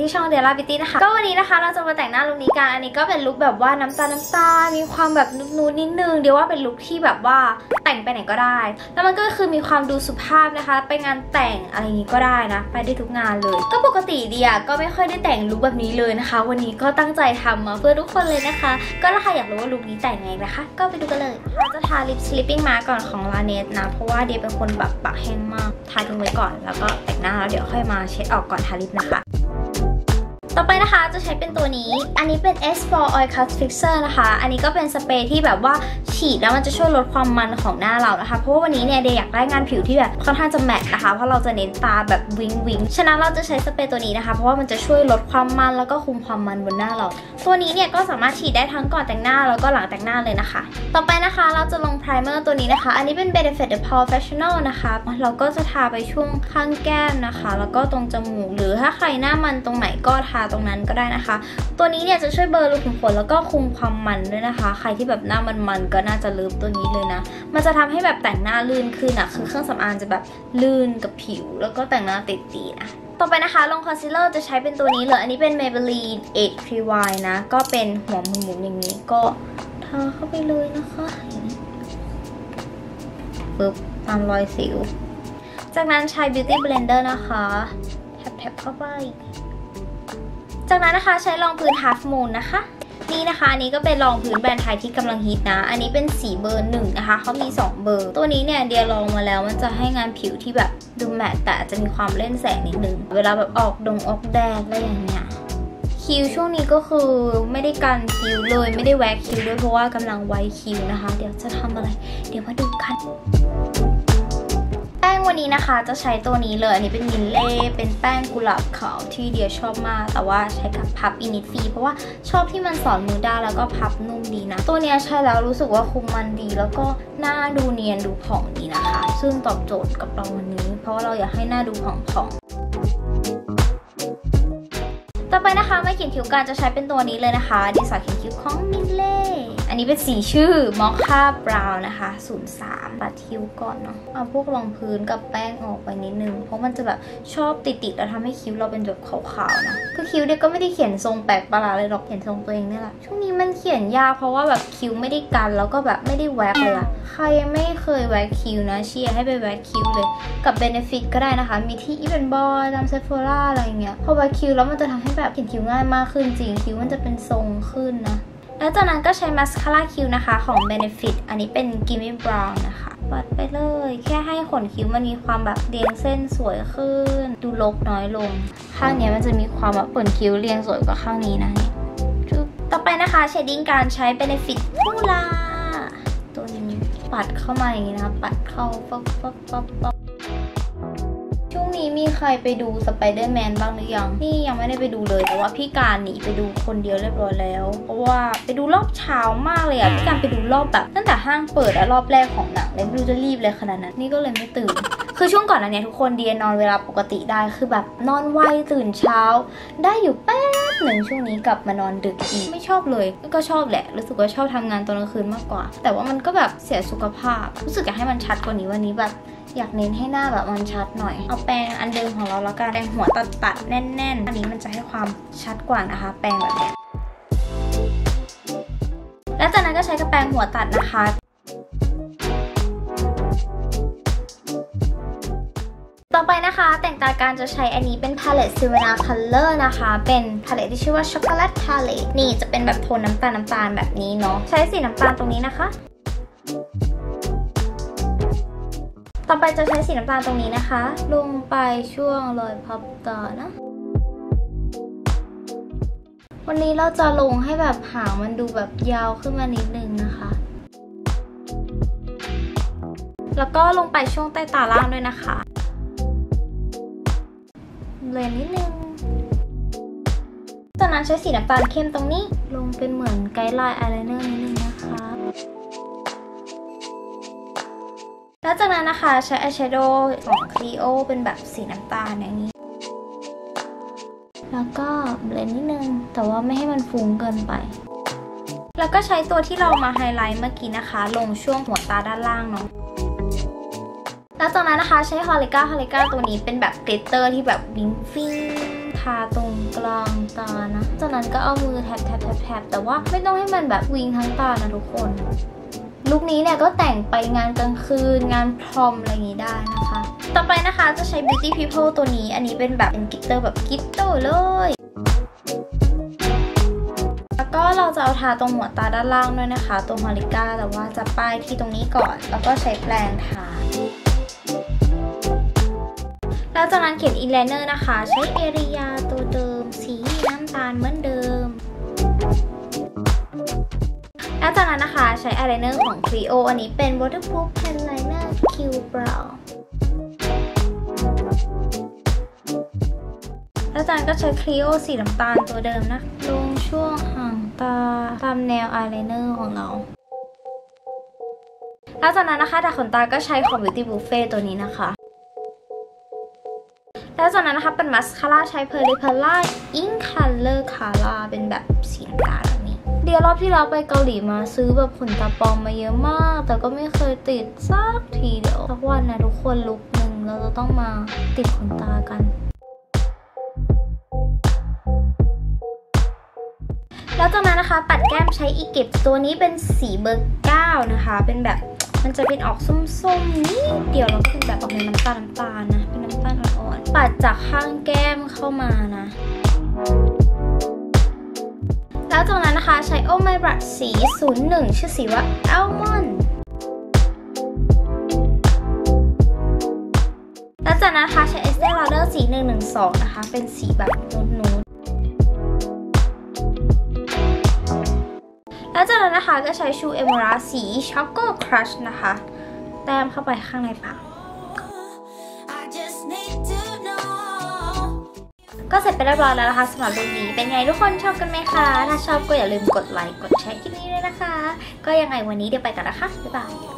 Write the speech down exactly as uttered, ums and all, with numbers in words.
ที่ช่องเดล่าบิวตี้นะคะก็วันนี้นะคะเราจะมาแต่งหน้าลุคนี้กันอันนี้ก็เป็นลุคแบบว่าน้ำตาลน้ำตาลมีความแบบนุ่นๆนิดนึงเดี๋ยวว่าเป็นลุคที่แบบว่าแต่งไปไหนก็ได้แล้วมันก็คือมีความดูสุภาพนะคะไปงานแต่งอะไรนี้ก็ได้นะไปได้ทุกงานเลยก็ปกติเดียก็ไม่ค่อยได้แต่งลุคแบบนี้เลยนะคะวันนี้ก็ตั้งใจทำมาเพื่อทุกคนเลยนะคะก็ถ้าใครอยากรู้ว่าลุคนี้แต่งไงนะคะก็ไปดูกันเลยเราจะทาลิปสลิปปิ้งมาก่อนของลาเนสนะเพราะว่าเดียเป็นคนแบบปากแห้งมากทาทิ้งไว้ก่อนแล้วก็แต่งหน้าแล้วเดี๋ยวค่อยมาเช็ดออกก่อนทาลิปนะคะต่อไปนะคะจะใช้เป็นตัวนี้อันนี้เป็น เอส โฟร์ Oil Cut Fixer นะคะอันนี้ก็เป็นสเปรย์ที่แบบว่าฉีดแล้วมันจะช่วยลดความมันของหน้าเรานะคะเพราะว่าวันนี้เนี่ยเดย์อยากได้งานผิวที่แบบค่อนข้างจะแมทนะคะเพราะเราจะเน้นตาแบบวิงวิงฉะนั้นเราจะใช้สเปรย์ตัวนี้นะคะเพราะว่ามันจะช่วยลดความมันแล้วก็คุมความมันบนหน้าเราตัวนี้เนี่ยก็สามารถฉีดได้ทั้งก่อนแต่งหน้าแล้วก็หลังแต่งหน้าเลยนะคะต่อไปนะคะเราจะลงไพรเมอร์ตัวนี้นะคะอันนี้เป็น Benefit The Professional นะคะเราก็จะทาไปช่วงข้างแก้มนะคะแล้วก็ตรงจมูกหรือถ้าใครหน้ามันตรงไหนก็ทาตรงนั้นก็ได้นะคะตัวนี้เนี่ยจะช่วยเบลอรูขุมขนแล้วก็คุมความมันด้วยนะคะใครที่แบบหน้ามันๆก็น่าจะลืมตัวนี้เลยนะมันจะทำให้แบบแต่งหน้าลื่นขึ้นอะคือเครื่องสำอางจะแบบลื่นกับผิวแล้วก็แต่งหน้าติดตีนะต่อไปนะคะลงคอนซีลเลอร์จะใช้เป็นตัวนี้เลยอันนี้เป็น Maybelline Age Rewind นะก็เป็นหัวมุมๆอย่างนี้ก็ทาเข้าไปเลยนะคะปึ๊บตามรอยสิวจากนั้นใช้ Beauty Blender นะคะแทบๆเข้าไปจากนั้นนะคะใช้รองพื้น Half Moon นะคะนี่นะคะอันนี้ก็เป็นรองพื้นแบรนด์ไทยที่กำลังฮิตนะอันนี้เป็นสีเบอร์หนึ่งนะคะเขามีสองเบอร์ตัวนี้เนี่ยเดียลองมาแล้วมันจะให้งานผิวที่แบบดูแมตต์แต่จะมีความเล่นแสงนิดนึงเวลาแบบออกดงออกแดดอะไรอย่างเงี้ยคิ้วช่วงนี้ก็คือไม่ได้กันคิ้วเลยไม่ได้แว็กคิ้วด้วยเพราะว่ากำลังไว้คิ้วนะคะเดี๋ยวจะทำอะไรเดี๋ยวมาดูกันแป้งวันนี้นะคะจะใช้ตัวนี้เลยอันนี้เป็นมิลเล่เป็นแป้งกุหลาบขาวที่เดียชอบมากแต่ว่าใช้กับพับอินิตฟีเพราะว่าชอบที่มันสอนมือได้แล้วก็พับนุ่มดีนะตัวนี้ใช้แล้วรู้สึกว่าคุมมันดีแล้วก็หน้าดูเนียนดูผ่องดีนะคะซึ่งตอบโจทย์กับเราวันนี้เพราะว่าเราอยากให้หน้าดูผ่องๆต่อไปนะคะไม่เขียนคิ้วกันจะใช้เป็นตัวนี้เลยนะคะดีสอดเขียนคิ้วของมิลเล่อันนี้เป็นสีชื่อมอคค่าบราวน์นะคะศูนย์สามปัดคิ้วก่อนเนาะเอาพวกรองพื้นกับแป้งออกไปนิดนึงเพราะมันจะแบบชอบติดๆแล้วทำให้คิ้วเราเป็นแบบขาวๆนะคือคิ้วเด็กก็ไม่ได้เขียนทรงแปลกประหลาดเลยหรอกเขียนทรงตัวเองนี่แหละช่วงนี้มันเขียนยากเพราะว่าแบบคิ้วไม่ได้กันแล้วก็แบบไม่ได้แว็กเลยอะใครไม่เคยแว็กคิ้วนะเชียร์ให้ไปแว็กคิ้วเลยกับเบเนฟิตก็ได้นะคะมีที่อีเวนต์บอยตามเซฟอร่าอะไรเงี้ยพอแว็กคิ้วแล้วมันจะทำให้แบบเขียนคิ้วง่ายมากขึ้นจริงคิ้วมันจะเป็นทรงขึ้นนะแล้วจากนั้นก็ใช้มาสคาร่าคิ้วนะคะของ Benefit อันนี้เป็น Gimme Brown นะคะปัดไปเลยแค่ให้ขนคิ้วมันมีความแบบเรียงเส้นสวยขึ้นดูรกน้อยลงข้างนี้มันจะมีความแบบขนคิ้วเรียงสวยกว่าข้างนี้นะต่อไปนะคะเชดดิ้งการใช้ Benefit ฟูล่าตัวนี้ปัดเข้ามาอย่างนี้นะปัดเข้าป๊อบช่วงนี้มีใครไปดูสไปเดอร์แมนบ้างหรือยังนี่ยังไม่ได้ไปดูเลยแต่ว่าพี่การหนีไปดูคนเดียวเรียบร้อยแล้วเพราะว่าไปดูรอบเช้ามากเลยอ่ะพี่การไปดูรอบแบบตั้งแต่ห้างเปิดอะรอบแรกของหนังเลยไม่รู้จะรีบเลยขนาดนั้นนี่ก็เลยไม่ตื่นคือช่วงก่อนอันเนี้ยทุกคนเดียนอนเวลาปกติได้คือแบบนอนไวตื่นเช้าได้อยู่แป๊บหนึ่งช่วงนี้กลับมานอนดึกอีกไม่ชอบเลยก็ชอบแหละรู้สึกว่าชอบทำงานตอนกลางคืนมากกว่าแต่ว่ามันก็แบบเสียสุขภาพรู้สึกอยากให้มันชัดกว่านี้วันนี้แบบอยากเน้นให้หน้าแบบมันชัดหน่อยเอาแปรงอันเดิมของเราแล้วกันแปรงหัวตัดๆแน่นๆอันนี้มันจะให้ความชัดกว่านะคะแปรงแบบนี้แล้วจากนั้นก็ใช้กระแปรงหัวตัดนะคะต่อไปนะคะแต่งตาการจะใช้อันนี้เป็น palette Silvana Color นะคะเป็นพาเลตที่ชื่อว่า Chocolate Palette นี่จะเป็นแบบโทนน้ำตาลน้ำตาลแบบนี้เนาะใช้สีน้ำตาลตรงนี้นะคะต่อไปจะใช้สีน้ำตาลตรงนี้นะคะลงไปช่วงรอยพับตานะวันนี้เราจะลงให้แบบหางมันดูแบบยาวขึ้นมานิดนึงนะคะแล้วก็ลงไปช่วงใต้ตาล่างด้วยนะคะเลยนิดนึงจากนั้นใช้สีน้ำตาลเข้มตรงนี้ลงเป็นเหมือนไกด์ไลน์อายไลเนอร์นิดนึงนะคะแล้วจากนั้นนะคะใช้อายแชโดว์ของ Clio เป็นแบบสีน้ำตาลอย่างนี้แล้วก็เบลนด์นิดนึงแต่ว่าไม่ให้มันฟุ้งเกินไปแล้วก็ใช้ตัวที่เรามาไฮไลท์เมื่อกี้นะคะลงช่วงหัวตาด้านล่างเนาะแล้วจากนั้นนะคะใช้ฮอลิก้าฮอลิก้าตัวนี้เป็นแบบกลิตเตอร์ที่แบบวิ้งฟิ้งทา าตรงกลางตานะจากนั้นก็เอามือแทบแทบแทบแทบแต่ว่าไม่ต้องให้มันแบบวิงทั้งตานะทุกคนลุคนี้เนี่ยก็แต่งไปงานกลางคืนงานพรอมอะไรอย่างนี้ได้นะคะต่อไปนะคะจะใช้ Beauty People ตัวนี้อันนี้เป็นแบบเป็นกิตเตอร์แบบกิตเตอร์เลยแล้วก็เราจะเอาทาตรงหัวตาด้านล่างด้วยนะคะตัวมาริก้าแต่ว่าจะป้ายที่ตรงนี้ก่อนแล้วก็ใช้แปรงทาแล้วจากนั้นเขียนอินไลเนอร์นะคะใช้เอเรียตัวเดิมสีน้ำตาลเหมือนเดิมแล้วจากนั้นนะคะใช้อายไลเนอร์ของ Clio อันนี้เป็น Waterproof Pen Liner Q Brow แล้วจากนั้นก็ใช้ Clio สีน้ำตาลตัวเดิมนะลงช่วงหางตาตามแนวอายไลเนอร์ของเราแล้วจากนั้นนะคะดัดขนตาก็ใช้ของ Beauty Buffet ตัวนี้นะคะแล้วจากนั้นนะคะเป็นมัสคาร่าใช้ Peripera In Color Karla เป็นแบบสีน้ำตาลแบบนี้เดี๋ยวรอบที่เราไปเกาหลีมาซื้อแบบขนตาปลอมมาเยอะมากแต่ก็ไม่เคยติดสักทีเดียวสักวันนะทุกคนลุกหนึ่งเราจะต้องมาติดขนตากันแล้วจากนั้นนะคะปัดแก้มใช้อีกิบตัวนี้เป็นสีเบอร์เก้านะคะเป็นแบบมันจะเป็นออกส้มๆนิดเดียวแล้วก็เป็นแบบออกในน้ำตาลน้ำตาลนะเป็นน้ำตาลอ่อนๆปัดจากข้างแก้มเข้ามานะแล้วจากนั้นนะคะใช้โอไมบรัชสี ศูนย์หนึ่ง ชื่อสีว่าอัลมอนด์แล้วจากนั้นนะคะใช้เอสเตอร์ลาเดอร์สี หนึ่งหนึ่งสอง นะคะเป็นสีแบบนูดแล้วจากนั้นนะคะก็ใช้ชูเอมูราสีช็อกโกครัชนะคะแต้มเข้าไปข้างในปากก็เสร็จไปเรียบร้อยแล้วนะคะสำหรับลุคนี้เป็นไงทุกคนชอบกันไหมคะถ้าชอบก็อย่าลืมกดไลค์กดแชร์คลิปนี้ด้วยนะคะก็ยังไงวันนี้เดี๋ยวไปกันนะคะบ๊ายบาย